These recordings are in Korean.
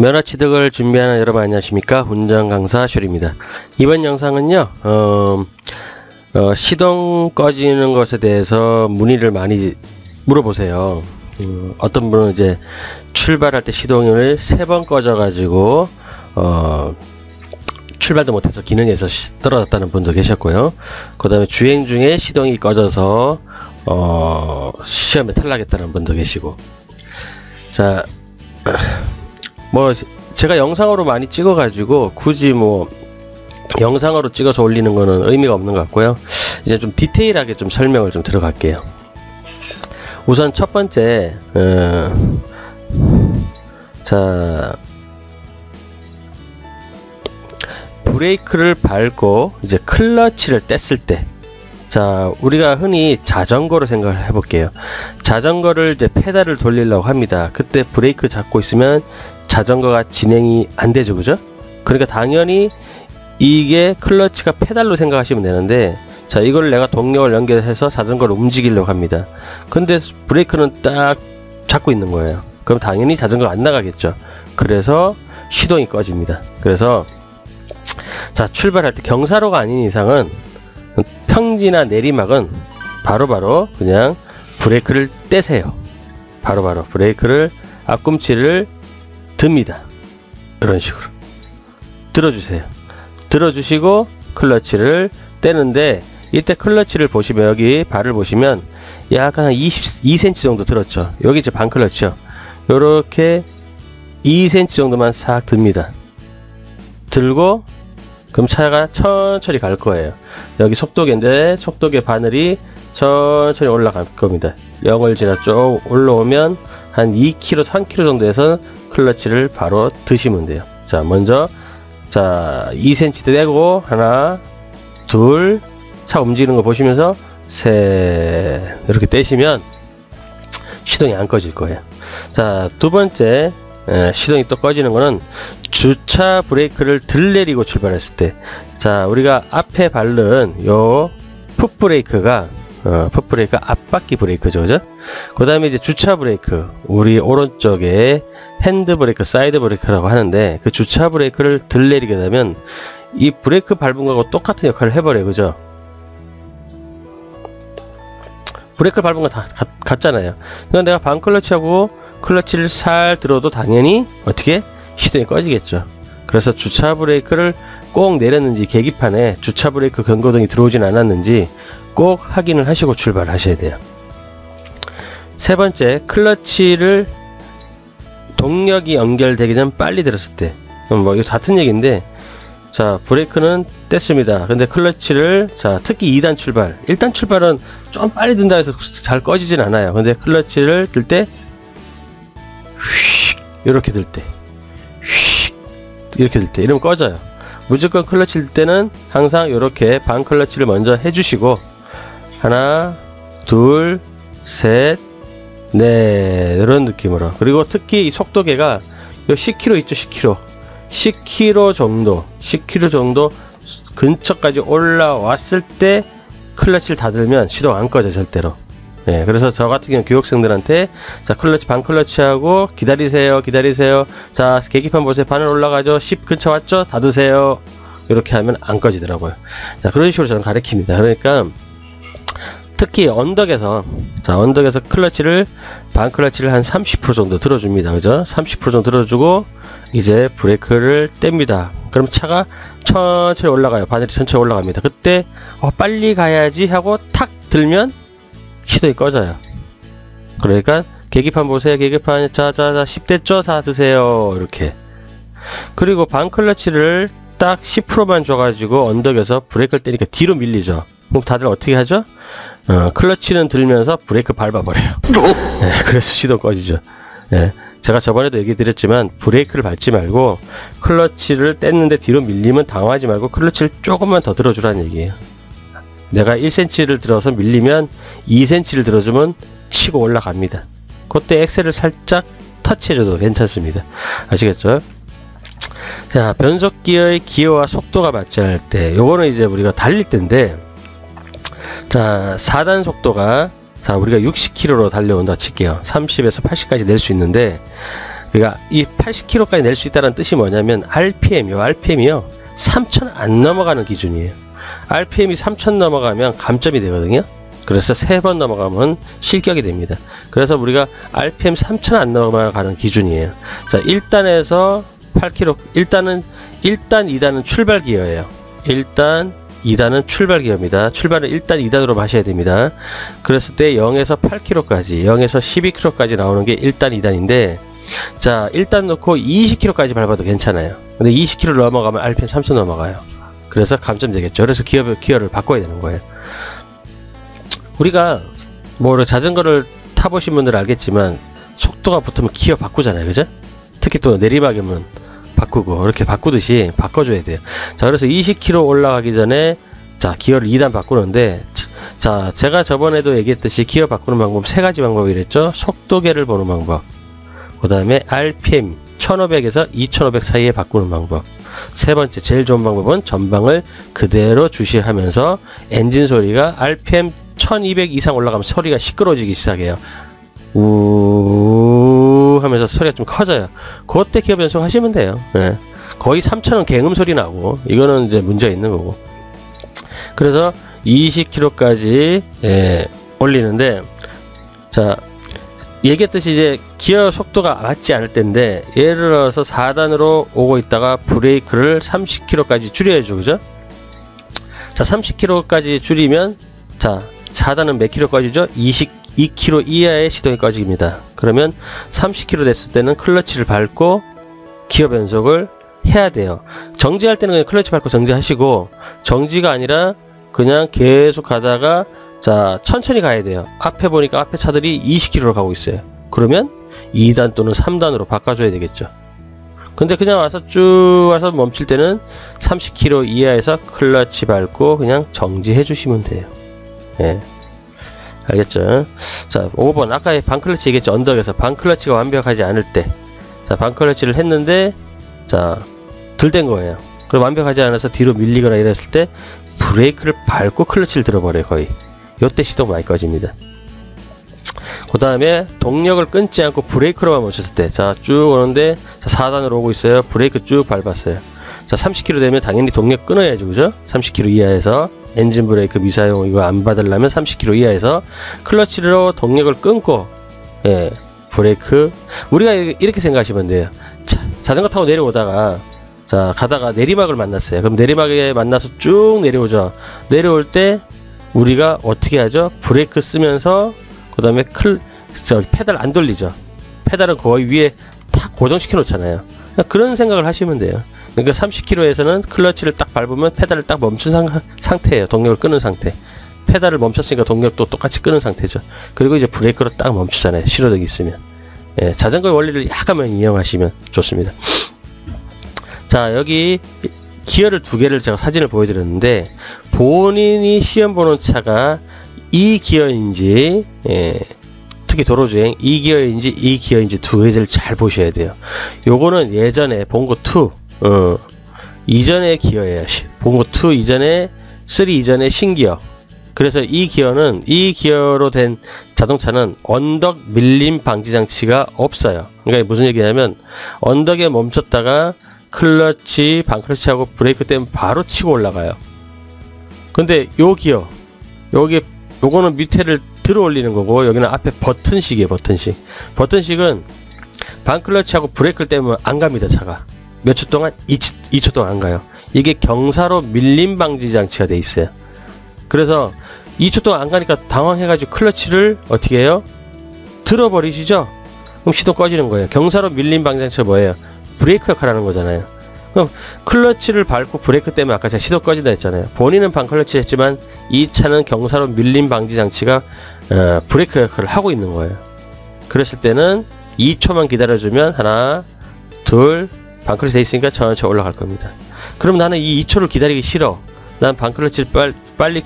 면허취득을 준비하는 여러분 안녕하십니까. 운전강사 슈리입니다. 이번 영상은요 시동 꺼지는 것에 대해서 문의를 많이 물어보세요. 어떤 분은 이제 출발할 때 시동을 3번 꺼져 가지고 출발도 못해서 기능에서 떨어졌다는 분도 계셨고요. 그 다음에 주행 중에 시동이 꺼져서 시험에 탈락했다는 분도 계시고. 자, 뭐 제가 영상으로 많이 찍어 가지고 굳이 뭐 영상으로 찍어서 올리는 거는 의미가 없는 것 같고요. 이제 좀 디테일하게 좀 설명을 좀 들어갈게요. 우선 첫 번째, 자, 브레이크를 밟고 이제 클러치를 뗐을 때, 자, 우리가 흔히 자전거로 생각을 해볼게요. 자전거를 이제 페달을 돌리려고 합니다. 그때 브레이크 잡고 있으면 자전거가 진행이 안 되죠, 그죠? 그러니까 당연히 이게 클러치가 페달로 생각하시면 되는데, 자, 이걸 내가 동력을 연결해서 자전거를 움직이려고 합니다. 근데 브레이크는 딱 잡고 있는 거예요. 그럼 당연히 자전거가 안 나가겠죠. 그래서 시동이 꺼집니다. 그래서 자, 출발할 때 경사로가 아닌 이상은 평지나 내리막은 바로바로 그냥 브레이크를 떼세요. 바로바로 브레이크를 앞꿈치를 듭니다. 이런 식으로 들어주세요. 들어주시고 클러치를 떼는데, 이때 클러치를 보시면 여기 발을 보시면 약간 한 22cm 정도 들었죠. 여기 이제 반클러치요. 요렇게 2cm 정도만 싹 듭니다. 들고 그럼 차가 천천히 갈 거예요. 여기 속도계인데 속도계 바늘이 천천히 올라갈 겁니다. 0을 지나 쭉 올라오면 한 2km, 3km 정도에서 클러치를 바로 드시면 돼요. 자, 먼저 자 2cm 떼고 하나, 둘, 차 움직이는 거 보시면서 셋 이렇게 떼시면 시동이 안 꺼질 거예요. 자, 두 번째, 시동이 또 꺼지는 거는 주차 브레이크를 들 내리고 출발했을 때, 자, 우리가 앞에 밟는 요 풋브레이크가 풋브레이크가 앞바퀴 브레이크죠, 그죠? 그 다음에 이제 주차 브레이크, 우리 오른쪽에 핸드 브레이크, 사이드 브레이크라고 하는데, 그 주차 브레이크를 들 내리게 되면 이 브레이크 밟은 거하고 똑같은 역할을 해버려요, 그죠? 브레이크 밟은 거 다 같잖아요. 그러니까 내가 반클러치하고 클러치를 살 들어도 당연히 어떻게 시동이 꺼지겠죠. 그래서 주차 브레이크를 꼭 내렸는지, 계기판에 주차 브레이크 경고등이 들어오진 않았는지 꼭 확인을 하시고 출발을 하셔야 돼요. 세 번째, 클러치를 동력이 연결되기 전 빨리 들었을 때, 뭐 이거 같은 얘기인데, 자, 브레이크는 뗐습니다. 근데 클러치를, 자, 특히 2단 출발, 1단 출발은 좀 빨리 든다 해서 잘 꺼지진 않아요. 근데 클러치를 들 때 휙 이렇게 들 때, 휙 이렇게 들 때, 이러면 꺼져요. 무조건 클러치 들 때는 항상 이렇게 반 클러치를 먼저 해주시고 하나, 둘, 셋, 넷 이런 느낌으로. 그리고 특히 이 속도계가 10km 있죠, 10km, 10km 정도, 10km 정도 근처까지 올라왔을 때 클러치를 다 들면 시동 안 꺼져, 절대로. 예, 그래서 저 같은 경우 교육생들한테, 자, 클러치, 반클러치하고 기다리세요, 기다리세요. 자, 계기판 보세요. 바늘 올라가죠. 10 근처 왔죠? 닫으세요. 이렇게 하면 안 꺼지더라고요. 자, 그런 식으로 저는 가르칩니다. 그러니까 특히 언덕에서, 자, 언덕에서 클러치를, 반클러치를 한 30% 정도 들어줍니다. 그죠? 30% 정도 들어주고 이제 브레이크를 뗍니다. 그럼 차가 천천히 올라가요. 바늘이 천천히 올라갑니다. 그때 빨리 가야지 하고 탁 들면 시동이 꺼져요. 그러니까 계기판 보세요. 계기판, 자자자 10대죠? 다 드세요. 이렇게. 그리고 반클러치를 딱 10%만 줘가지고 언덕에서 브레이크를 떼니까 뒤로 밀리죠. 그럼 다들 어떻게 하죠? 클러치는 들면서 브레이크 밟아버려요. 네, 그래서 시동 꺼지죠. 네, 제가 저번에도 얘기 드렸지만 브레이크를 밟지 말고 클러치를 뗐는데 뒤로 밀리면 당황하지 말고 클러치를 조금만 더 들어주라는 얘기예요. 내가 1cm를 들어서 밀리면 2cm를 들어주면 치고 올라갑니다. 그때 엑셀을 살짝 터치해줘도 괜찮습니다. 아시겠죠? 자, 변속기어의 기어와 속도가 맞지 않을 때, 요거는 이제 우리가 달릴 때인데, 자, 4단 속도가, 자, 우리가 60km로 달려온다 칠게요. 30에서 80까지 낼 수 있는데, 그러니까 이 80km까지 낼 수 있다는 뜻이 뭐냐면 RPM이요 3000 안 넘어가는 기준이에요. RPM이 3000 넘어가면 감점이 되거든요. 그래서 3번 넘어가면 실격이 됩니다. 그래서 우리가 RPM 3000 안 넘어가는 기준이에요. 자, 1단에서 8km, 1단 2단은 출발 기어예요. 1단 2단은 출발 기어입니다. 출발은 1단 2단으로 하셔야 됩니다. 그랬을 때 0에서 8km까지 0에서 12km까지 나오는 게 1단 2단인데, 자, 1단 놓고 20km까지 밟아도 괜찮아요. 근데 20km 넘어가면 RPM 3000 넘어가요. 그래서 감점 되겠죠. 그래서 기어를 바꿔야 되는 거예요. 우리가 뭐 자전거를 타보신 분들 알겠지만 속도가 붙으면 기어 바꾸잖아요, 그죠? 특히 또 내리막이면 바꾸고, 이렇게 바꾸듯이 바꿔줘야 돼요. 자, 그래서 20km 올라가기 전에 자, 기어를 2단 바꾸는데, 자, 제가 저번에도 얘기했듯이 기어 바꾸는 방법 3가지 방법이랬죠. 속도계를 보는 방법, 그 다음에 RPM 1500에서 2500 사이에 바꾸는 방법, 3번째 제일 좋은 방법은 전방을 그대로 주시하면서 엔진 소리가 RPM 1200 이상 올라가면 소리가 시끄러워지기 시작해요. 우우 하면서 소리가 좀 커져요. 그때 기어 변속 하시면 돼요. 네. 거의 3000은 갱음 소리 나고, 이거는 이제 문제가 있는 거고. 그래서 20km까지 올리는데, 자, 얘기했듯이 이제 기어 속도가 맞지 않을 때인데, 예를 들어서 4단으로 오고 있다가 브레이크를 30km까지 줄여야죠, 그죠? 자, 30km까지 줄이면, 자, 4단은 몇 km까지죠? 22km 이하의 시동이 꺼집니다. 그러면 30km 됐을 때는 클러치를 밟고 기어 변속을 해야 돼요. 정지할 때는 그냥 클러치 밟고 정지하시고, 정지가 아니라 그냥 계속 가다가, 자, 천천히 가야 돼요. 앞에 보니까 앞에 차들이 20km로 가고 있어요. 그러면 2단 또는 3단으로 바꿔줘야 되겠죠. 근데 그냥 와서 쭉 와서 멈출 때는 30km 이하에서 클러치 밟고 그냥 정지해 주시면 돼요. 예. 알겠죠? 자, 5번. 아까 반클러치 얘기했죠. 언덕에서 반클러치가 완벽하지 않을 때. 자, 반클러치를 했는데, 자, 덜 된 거예요. 그럼 완벽하지 않아서 뒤로 밀리거나 이랬을 때 브레이크를 밟고 클러치를 들어버려요, 거의. 요때 시동 많이 꺼집니다. 그 다음에 동력을 끊지 않고 브레이크로만 멈췄을 때, 자, 쭉 오는데, 자, 4단으로 오고 있어요. 브레이크 쭉 밟았어요. 자, 30km 되면 당연히 동력 끊어야죠, 그죠? 30km 이하에서 엔진 브레이크 미사용 이거 안 받으려면 30km 이하에서 클러치로 동력을 끊고, 예, 브레이크. 우리가 이렇게 생각하시면 돼요. 자전거 타고 내려오다가, 자, 가다가 내리막을 만났어요. 그럼 내리막에 만나서 쭉 내려오죠. 내려올 때 우리가 어떻게 하죠? 브레이크 쓰면서, 그 다음에 페달 안 돌리죠. 페달은 거의 위에 탁 고정시켜 놓잖아요. 그런 생각을 하시면 돼요. 그러니까 30km에서는 클러치를 딱 밟으면 페달을 딱 멈춘 상태예요. 동력을 끄는 상태. 페달을 멈췄으니까 동력도 똑같이 끄는 상태죠. 그리고 이제 브레이크로 딱 멈추잖아요, 신호등이 있으면. 예, 자전거의 원리를 약간만 이용하시면 좋습니다. 자, 여기 기어를 2개를 제가 사진을 보여드렸는데, 본인이 시험 보는 차가 이 기어인지, 예, 특히 도로주행 이 기어인지 2개를 잘 보셔야 돼요. 요거는 예전에 봉고2 이전의 기어예요. 봉고2 이전에 3 이전의 신기어. 그래서 이 기어는, 이 기어로 된 자동차는 언덕 밀림 방지 장치가 없어요. 그러니까 무슨 얘기냐면 언덕에 멈췄다가 클러치, 반클러치하고 브레이크 때문에 바로 치고 올라가요. 근데 요 기어, 여기 요거는 밑에를 들어 올리는 거고, 여기는 앞에 버튼식이에요, 버튼식. 버튼식은 반클러치하고 브레이크 때문에 안 갑니다, 차가. 몇 초 동안? 2초 동안 안 가요. 이게 경사로 밀림 방지 장치가 돼 있어요. 그래서 2초 동안 안 가니까 당황해가지고 클러치를 어떻게 해요? 들어버리시죠? 그럼 시동 꺼지는 거예요. 경사로 밀림 방지 장치가 뭐예요? 브레이크 역할하는 거잖아요. 그럼 클러치를 밟고 브레이크 때문에 아까 제가 시동 꺼진다 했잖아요. 본인은 반클러치 했지만 이 차는 경사로 밀림 방지 장치가 브레이크 역할을 하고 있는 거예요. 그랬을 때는 2초만 기다려주면 하나, 둘, 반클러치 돼 있으니까 천천히 올라갈 겁니다. 그럼 나는 이 2초를 기다리기 싫어. 난 반클러치를 빨리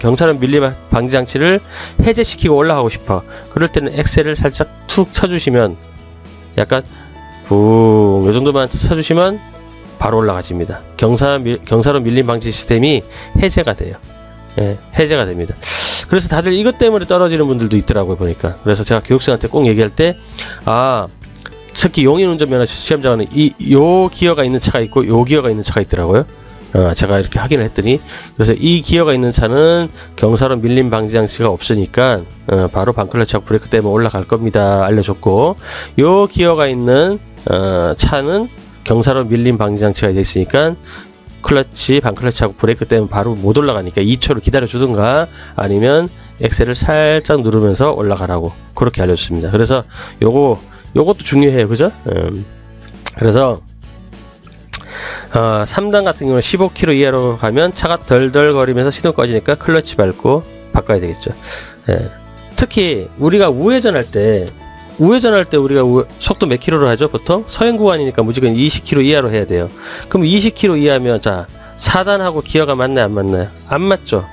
경사로 밀림 방지 장치를 해제시키고 올라가고 싶어. 그럴 때는 엑셀을 살짝 툭 쳐주시면, 약간 요 정도만 쳐주시면 바로 올라가집니다. 경사로 밀림 방지 시스템이 해제가 돼요. 예, 해제가 됩니다. 그래서 다들 이것 때문에 떨어지는 분들도 있더라고요, 보니까. 그래서 제가 교육생한테 꼭 얘기할 때, 아, 특히 용인 운전면허 시험장은 요 기어가 있는 차가 있고 요 기어가 있는 차가 있더라고요. 제가 이렇게 확인을 했더니, 그래서 이 기어가 있는 차는 경사로 밀림 방지 장치가 없으니까 바로 반클러치와 브레이크 때문에 올라갈 겁니다 알려줬고, 요 기어가 있는 차는 경사로 밀림 방지 장치가 되어 있으니까 클러치, 반클러치하고 브레이크 때문에 바로 못 올라가니까 2초를 기다려 주든가 아니면 엑셀을 살짝 누르면서 올라가라고 그렇게 알려줬습니다. 그래서 요것도 중요해요, 그죠? 그래서 3단 같은 경우는 15km 이하로 가면 차가 덜덜 거리면서 시동 꺼지니까 클러치 밟고 바꿔야 되겠죠. 예. 특히 우리가 우회전할 때 우리가 속도 몇 킬로로 하죠? 보통 서행 구간이니까 무조건 20km 이하로 해야 돼요. 그럼 20km 이하면, 자, 4단하고 기어가 맞나요, 안 맞나요? 안 맞죠.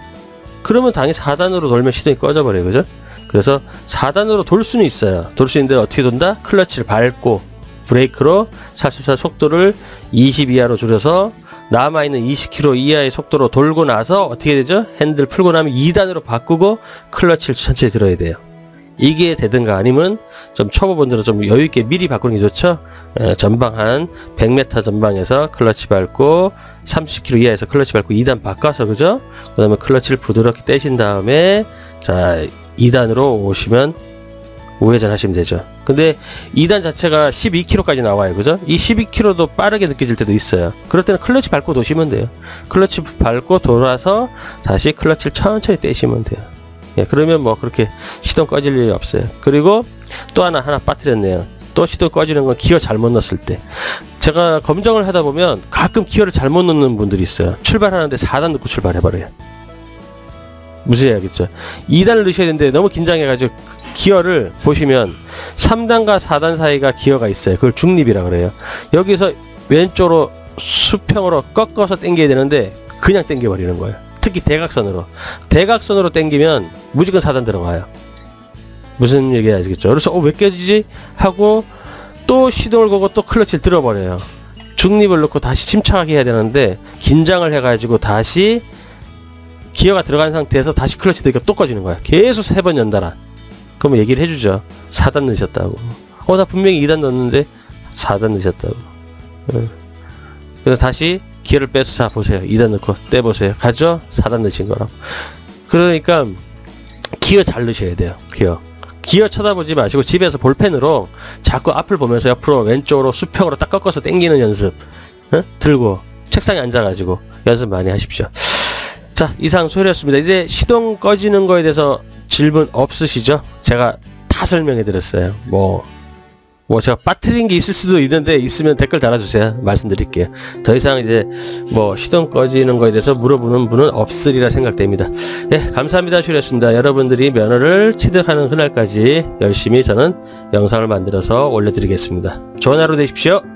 그러면 당연히 4단으로 돌면 시동이 꺼져버려요, 그죠? 그래서 4단으로 돌 수는 있어요. 돌 수 있는데 어떻게 돈다? 클러치를 밟고 브레이크로 살살살 속도를 20 이하로 줄여서 남아있는 20km 이하의 속도로 돌고 나서 어떻게 되죠? 핸들 풀고 나면 2단으로 바꾸고 클러치를 천천히 들어야 돼요. 이게 되든가 아니면 좀 초보분들은 좀 여유있게 미리 바꾸는 게 좋죠. 전방 한 100m 전방에서 클러치 밟고 30km 이하에서 클러치 밟고 2단 바꿔서, 그죠? 그 다음에 클러치를 부드럽게 떼신 다음에, 자, 2단으로 오시면 우회전 하시면 되죠. 근데 2단 자체가 12km까지 나와요, 그죠? 이 12km도 빠르게 느껴질 때도 있어요. 그럴 때는 클러치 밟고 도시면 돼요. 클러치 밟고 돌아서 다시 클러치를 천천히 떼시면 돼요. 예, 그러면 뭐 그렇게 시동 꺼질 일이 없어요. 그리고 또 하나 빠뜨렸네요. 또 시동 꺼지는 건 기어 잘못 넣었을 때. 제가 검정을 하다 보면 가끔 기어를 잘못 넣는 분들이 있어요. 출발하는데 4단 넣고 출발해버려요. 무시해야겠죠. 2단을 넣으셔야 되는데 너무 긴장해가지고 기어를 보시면 3단과 4단 사이가 기어가 있어요. 그걸 중립이라 그래요. 여기서 왼쪽으로 수평으로 꺾어서 당겨야 되는데 그냥 당겨버리는 거예요. 특히 대각선으로 당기면 무조건 4단 들어가요. 무슨 얘기 아시겠죠? 그래서 왜 깨지지? 하고 또 시동을 걸고 또 클러치를 들어버려요. 중립을 넣고 다시 침착하게 해야 되는데 긴장을 해가지고 다시 기어가 들어간 상태에서 다시 클러치 들기가 또 꺼지는 거야. 계속 3번 연달아. 그러면 얘기를 해주죠. 4단 넣으셨다고. 나 분명히 2단 넣었는데 4단 넣으셨다고. 그래서 다시 기어를 빼서, 자, 보세요. 2단 넣고 떼보세요. 가죠? 4단 넣으신 거라고. 그러니까 기어 잘 넣으셔야 돼요. 기어 쳐다보지 마시고 집에서 볼펜으로 자꾸 앞을 보면서 옆으로 왼쪽으로 수평으로 딱 꺾어서 당기는 연습, 들고 책상에 앉아가지고 연습 많이 하십시오. 자, 이상 소리였습니다. 이제 시동 꺼지는 거에 대해서 질문 없으시죠? 제가 다 설명해 드렸어요. 뭐 제가 빠뜨린 게 있을 수도 있는데 있으면 댓글 달아주세요. 말씀드릴게요. 더 이상 이제 시동 꺼지는 거에 대해서 물어보는 분은 없으리라 생각됩니다. 예, 감사합니다. 소리였습니다. 여러분들이 면허를 취득하는 그날까지 열심히 저는 영상을 만들어서 올려드리겠습니다. 좋은 하루 되십시오.